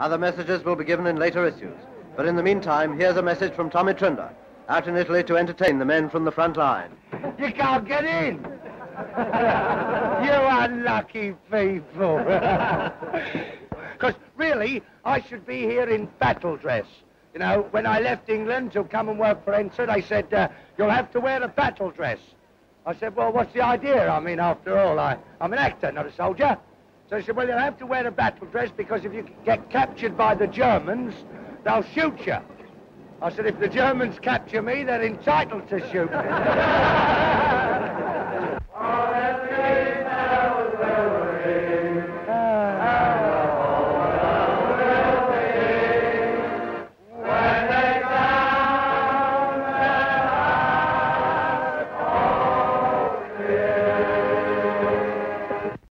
Other messages will be given in later issues. But in the meantime, here's a message from Tommy Trinder, out in Italy to entertain the men from the front line. You can't get in! You unlucky people! Because really, I should be here in battle dress. You know, when I left England to come and work for Ensa, they said, you'll have to wear a battle dress. I said, well, what's the idea? I mean, after all, I'm an actor, not a soldier. So they said, well, you'll have to wear a battle dress because if you get captured by the Germans, they'll shoot you. I said, if the Germans capture me, they're entitled to shoot me.